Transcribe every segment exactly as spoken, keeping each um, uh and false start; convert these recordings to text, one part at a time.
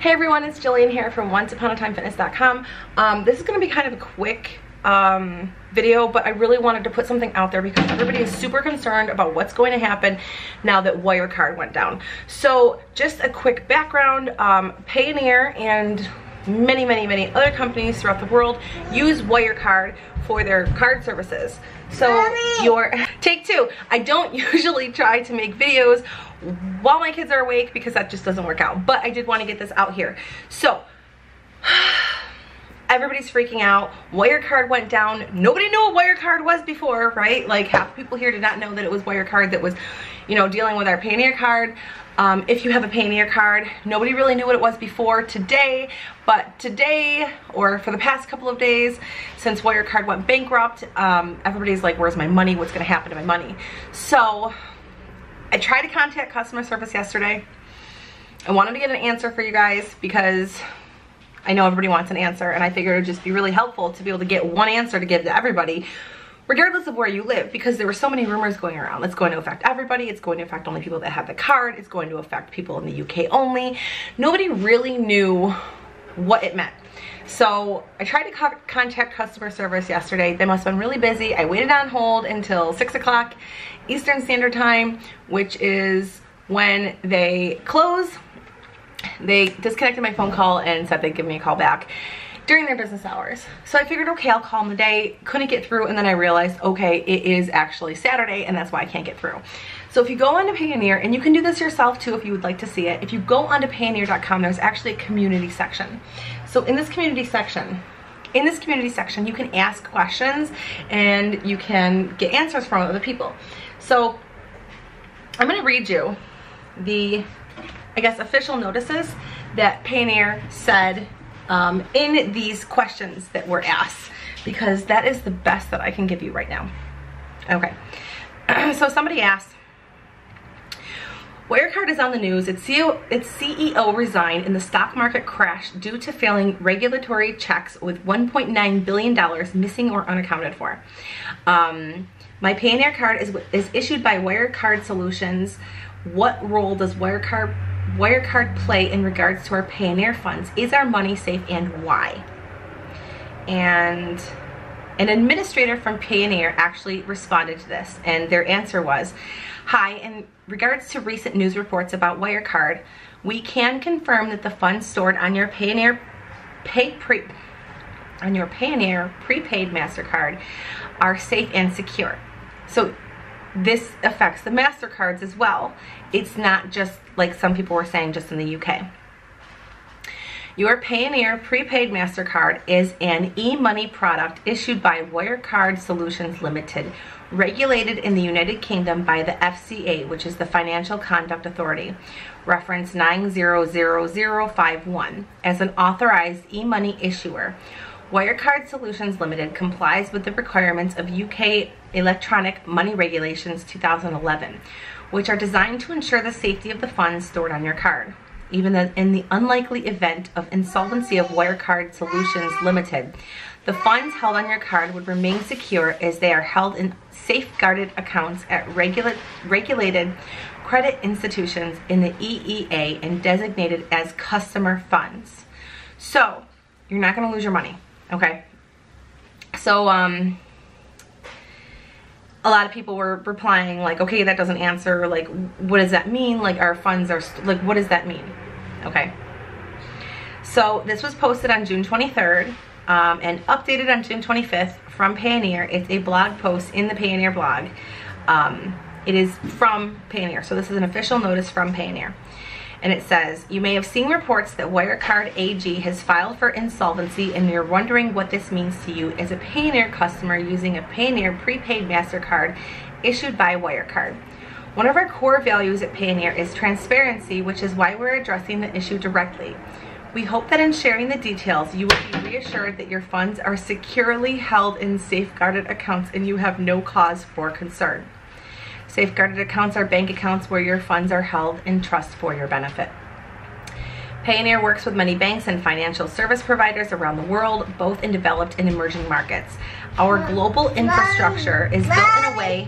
Hey everyone, it's Jillian here from once upon a time fitness dot com. Um, this is going to be kind of a quick um, video, but I really wanted to put something out there because everybody is super concerned about what's going to happen now that Wirecard went down. So just a quick background, um, Payoneer and many, many, many other companies throughout the world use Wirecard for their card services. So Mommy. Your take two. I don't usually try to make videos while my kids are awake because that just doesn't work out, but I did want to get this out here. So everybody's freaking out. Wirecard went down. Nobody knew what Wirecard was before, right? Like half the people here did not know that it was Wirecard that was, you know, dealing with our Payoneer card. Um, if you have a Payoneer card, nobody really knew what it was before today, but today, or for the past couple of days, since Wirecard went bankrupt, um, everybody's like, where's my money? What's gonna happen to my money? So I tried to contact customer service yesterday. I wanted to get an answer for you guys because I know everybody wants an answer, and I figured it would just be really helpful to be able to get one answer to give to everybody, regardless of where you live, because there were so many rumors going around. It's going to affect everybody. It's going to affect only people that have the card. It's going to affect people in the U K only. Nobody really knew what it meant. So I tried to co contact customer service yesterday. They must have been really busy. I waited on hold until six o'clock Eastern Standard Time, which is when they close. They disconnected my phone call and said they'd give me a call back during their business hours. So I figured, okay, I'll call them today. Couldn't get through, and then I realized, okay, it is actually Saturday, and that's why I can't get through. So if you go onto Payoneer, and you can do this yourself too if you would like to see it, if you go onto Payoneer dot com, there's actually a community section. So in this community section, in this community section, you can ask questions, and you can get answers from other people. So I'm gonna read you the, I guess, official notices that Payoneer said Um, in these questions that were asked, because that is the best that I can give you right now. Okay, so somebody asked, Wirecard is on the news. Its C E O, its C E O resigned in the stock market crash due to failing regulatory checks with one point nine billion dollars missing or unaccounted for. Um, my Payoneer card is, is issued by Wirecard Solutions. What role does Wirecard Wirecard play in regards to our Payoneer funds? Is our money safe and why? And an administrator from Payoneer actually responded to this, and their answer was, hi, in regards to recent news reports about Wirecard, we can confirm that the funds stored on your Payoneer pay pre on your Payoneer prepaid MasterCard are safe and secure. So this affects the MasterCards as well. It's not just, like some people were saying, just in the U K. Your Payoneer prepaid MasterCard is an e-money product issued by Wirecard Solutions Limited, regulated in the United Kingdom by the F C A, which is the Financial Conduct Authority, reference nine zero zero zero five one, as an authorized e-money issuer. Wirecard Solutions Limited complies with the requirements of U K Electronic Money Regulations two thousand eleven, which are designed to ensure the safety of the funds stored on your card, even in the unlikely event of insolvency of Wirecard Solutions Limited. The funds held on your card would remain secure as they are held in safeguarded accounts at regula- regulated credit institutions in the E E A and designated as customer funds. So you're not going to lose your money. Okay, so um, a lot of people were replying like, okay, that doesn't answer, like, what does that mean? Like, our funds are, like, what does that mean? Okay, so this was posted on June twenty-third um, and updated on June twenty-fifth from Payoneer. It's a blog post in the Payoneer blog. Um, it is from Payoneer, so this is an official notice from Payoneer. And it says, you may have seen reports that Wirecard A G has filed for insolvency, and you're wondering what this means to you as a Payoneer customer using a Payoneer prepaid MasterCard issued by Wirecard. One of our core values at Payoneer is transparency, which is why we're addressing the issue directly. We hope that in sharing the details, you will be reassured that your funds are securely held in safeguarded accounts and you have no cause for concern. Safeguarded accounts are bank accounts where your funds are held in trust for your benefit. Payoneer works with many banks and financial service providers around the world, both in developed and emerging markets. Our global infrastructure is built in a way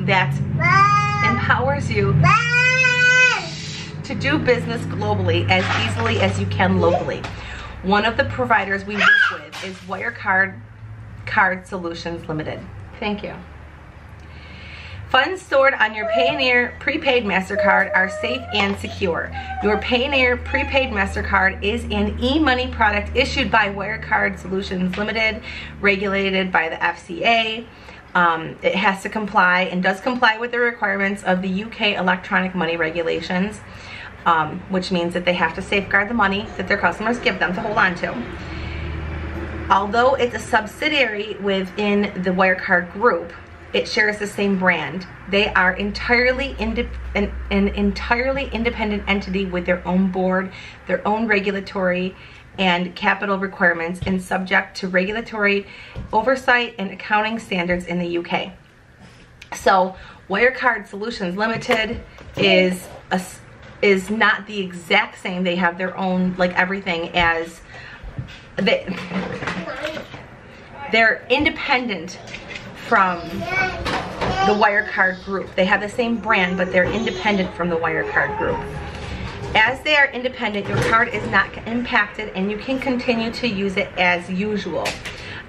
that empowers you to do business globally as easily as you can locally. One of the providers we work with is Wirecard Card Solutions Limited. Thank you. Funds stored on your Payoneer prepaid MasterCard are safe and secure. Your Payoneer prepaid MasterCard is an e-money product issued by Wirecard Solutions Limited, regulated by the F C A. Um, it has to comply and does comply with the requirements of the U K electronic money regulations, um, which means that they have to safeguard the money that their customers give them to hold on to. Although it's a subsidiary within the Wirecard group, it shares the same brand. They are entirely an, an entirely independent entity with their own board, their own regulatory and capital requirements, and subject to regulatory oversight and accounting standards in the U K. So Wirecard Solutions Limited is a, is not the exact same. They have their own, like everything, as they, they're independent from the Wirecard group. They have the same brand, but they're independent from the Wirecard group. As they are independent, your card is not impacted and you can continue to use it as usual.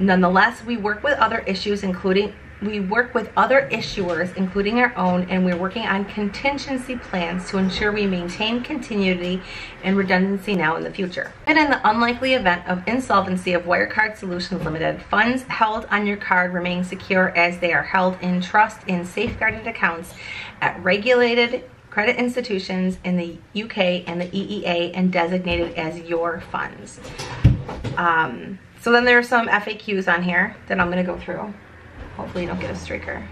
Nonetheless, we work with other issues, including we work with other issuers, including our own, and we're working on contingency plans to ensure we maintain continuity and redundancy now in the future. And in the unlikely event of insolvency of Wirecard Solutions Limited, funds held on your card remain secure as they are held in trust in safeguarded accounts at regulated credit institutions in the U K and the E E A and designated as your funds. Um, so then there are some F A Qs on here that I'm gonna go through. Hopefully you don't get a streaker.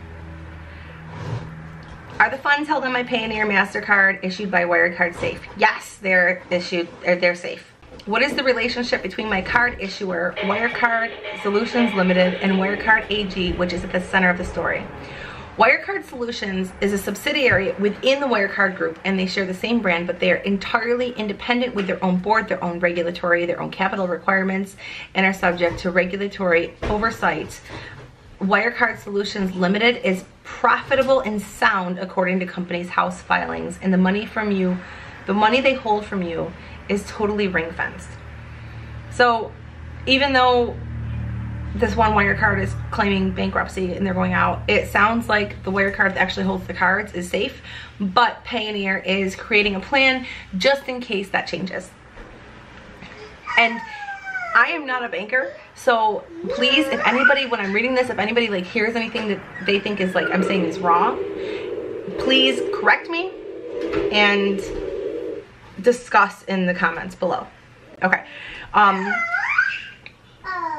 Are the funds held on my Payoneer MasterCard issued by Wirecard safe? Yes, they're issued, they're, they're safe. What is the relationship between my card issuer, Wirecard Solutions Limited, and Wirecard A G, which is at the center of the story? Wirecard Solutions is a subsidiary within the Wirecard group, and they share the same brand, but they are entirely independent with their own board, their own regulatory, their own capital requirements, and are subject to regulatory oversight. Wirecard Solutions Limited is profitable and sound according to company's house filings, and the money from you, the money they hold from you, is totally ring fenced. So even though this one Wirecard is claiming bankruptcy and they're going out, it sounds like the Wirecard that actually holds the cards is safe, but Payoneer is creating a plan just in case that changes. And I am not a banker, so please, if anybody, when I'm reading this, if anybody like hears anything that they think is like I'm saying is wrong, please correct me and discuss in the comments below. Okay. Um,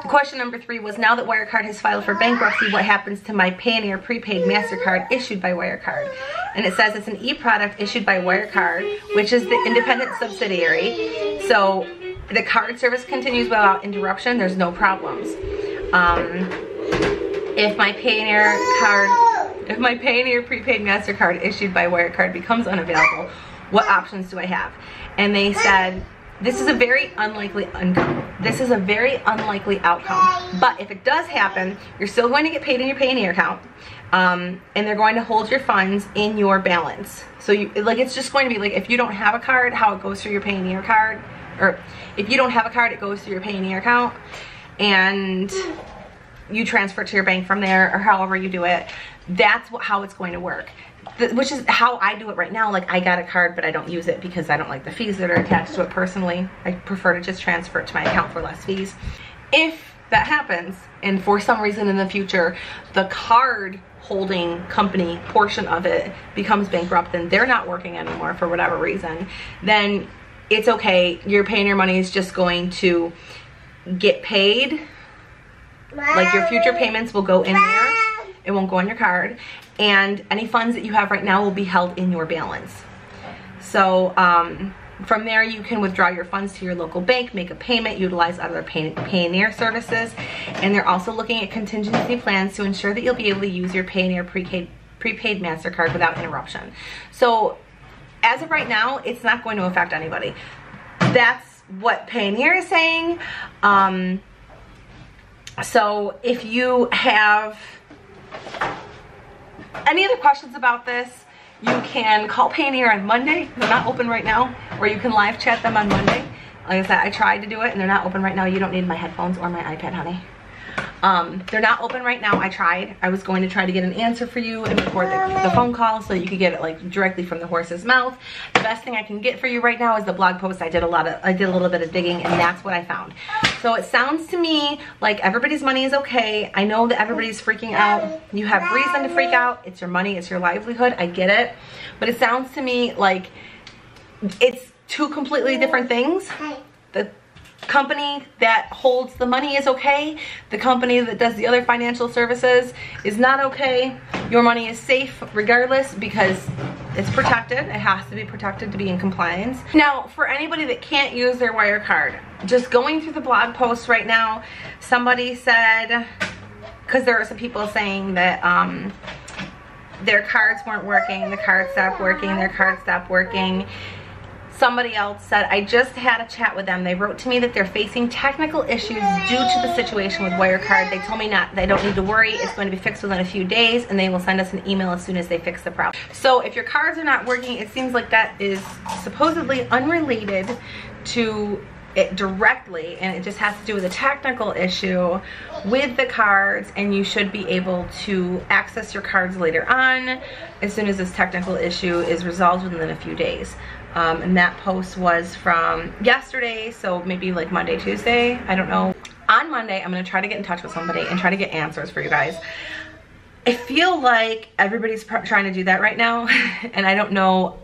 question number three was, now that Wirecard has filed for bankruptcy, what happens to my Payoneer prepaid MasterCard issued by Wirecard? And it says it's an e-product issued by Wirecard, which is the independent subsidiary. So the card service continues without interruption. There's no problems. Um, if my Payoneer card, if my Payoneer prepaid MasterCard issued by Wirecard becomes unavailable, what options do I have? And they said this is a very unlikely outcome. This is a very unlikely outcome. But if it does happen, you're still going to get paid in your Payoneer account, um, and they're going to hold your funds in your balance. So you like it's just going to be like if you don't have a card, how it goes through your Payoneer card. Or if you don't have a card, it goes through your Payoneer account and you transfer it to your bank from there, or however you do it. That's what, how it's going to work, the, which is how I do it right now. Like, I got a card, but I don't use it because I don't like the fees that are attached to it personally. I prefer to just transfer it to my account for less fees. If that happens, and for some reason in the future, the card holding company portion of it becomes bankrupt and they're not working anymore for whatever reason, then it's okay. Your Payoneer money is just going to get paid. Like, your future payments will go in there. It won't go on your card. And any funds that you have right now will be held in your balance. So um, from there, you can withdraw your funds to your local bank, make a payment, utilize other pay Payoneer services. And they're also looking at contingency plans to ensure that you'll be able to use your Payoneer prepaid, prepaid MasterCard without interruption. So as of right now, it's not going to affect anybody. That's what Payoneer is saying. Um, so if you have any other questions about this, You can call Payoneer on Monday. They're not open right now. Or you can live chat them on Monday. Like I said, I tried to do it and they're not open right now. You don't need my headphones or my iPad, honey. Um, they're not open right now. I tried. I was going to try to get an answer for you and record the, the phone call so you could get it like directly from the horse's mouth. The best thing I can get for you right now is the blog post. I did a lot of, I did a little bit of digging and that's what I found. So it sounds to me like everybody's money is okay. I know that everybody's freaking out. You have reason to freak out. It's your money. It's your livelihood. I get it. But it sounds to me like it's two completely different things. The company that holds the money is okay. The company that does the other financial services is not okay. Your money is safe regardless because it's protected. It has to be protected to be in compliance. Now, for anybody that can't use their Wirecard, just going through the blog post right now, somebody said, because there are some people saying that um, their cards weren't working, the card stopped working, their card stopped working. Somebody else said, I just had a chat with them. They wrote to me that they're facing technical issues due to the situation with Wirecard. They told me not, they don't need to worry. It's going to be fixed within a few days and they will send us an email as soon as they fix the problem. So if your cards are not working, it seems like that is supposedly unrelated to it directly, and it just has to do with a technical issue with the cards, and you should be able to access your cards later on as soon as this technical issue is resolved within a few days. Um, and that post was from yesterday, so maybe like Monday, Tuesday, I don't know. On Monday, I'm gonna try to get in touch with somebody and try to get answers for you guys. I feel like everybody's trying to do that right now, and I don't know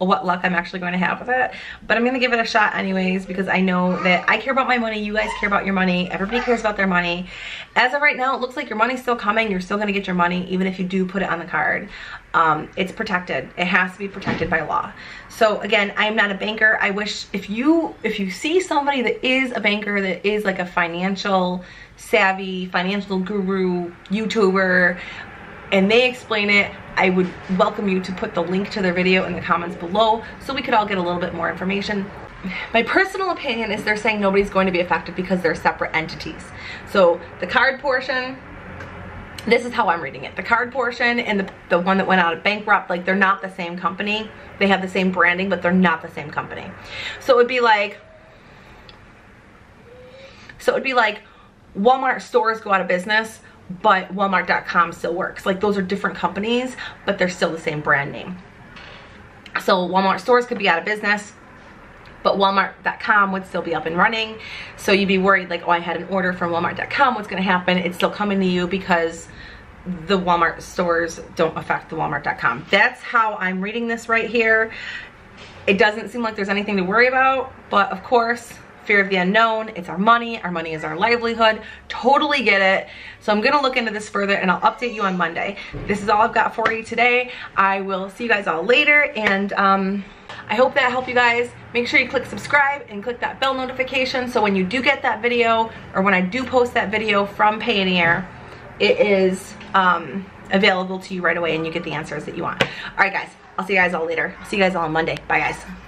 what luck I'm actually going to have with it, but I'm gonna give it a shot anyways because I know that I care about my money, you guys care about your money, everybody cares about their money. As of right now, it looks like your money's still coming. You're still gonna get your money even if you do put it on the card. Um, it's protected. It has to be protected by law. So again, I am not a banker. I wish if you if you see somebody that is a banker, that is like a financial savvy, financial guru, YouTuber, and they explain it, I would welcome you to put the link to their video in the comments below so we could all get a little bit more information. My personal opinion is they're saying nobody's going to be affected because they're separate entities. So the card portion, this is how I'm reading it. The card portion and the, the one that went out of bankrupt, like they're not the same company. They have the same branding, but they're not the same company. So it would be like, so it would be like Walmart stores go out of business, but Walmart dot com still works. Like those are different companies, but they're still the same brand name. So Walmart stores could be out of business, but Walmart dot com would still be up and running. So you'd be worried like, oh, I had an order from Walmart dot com, what's gonna happen? It's still coming to you because the Walmart stores don't affect the Walmart dot com. That's how I'm reading this right here. It doesn't seem like there's anything to worry about, but of course, fear of the unknown. It's our money. Our money is our livelihood. Totally get it. So I'm going to look into this further and I'll update you on Monday. This is all I've got for you today. I will see you guys all later, and um, I hope that helped you guys. Make sure you click subscribe and click that bell notification so when you do get that video, or when I do post that video from Payoneer, it is um, available to you right away and you get the answers that you want. Alright guys, I'll see you guys all later. I'll see you guys all on Monday. Bye guys.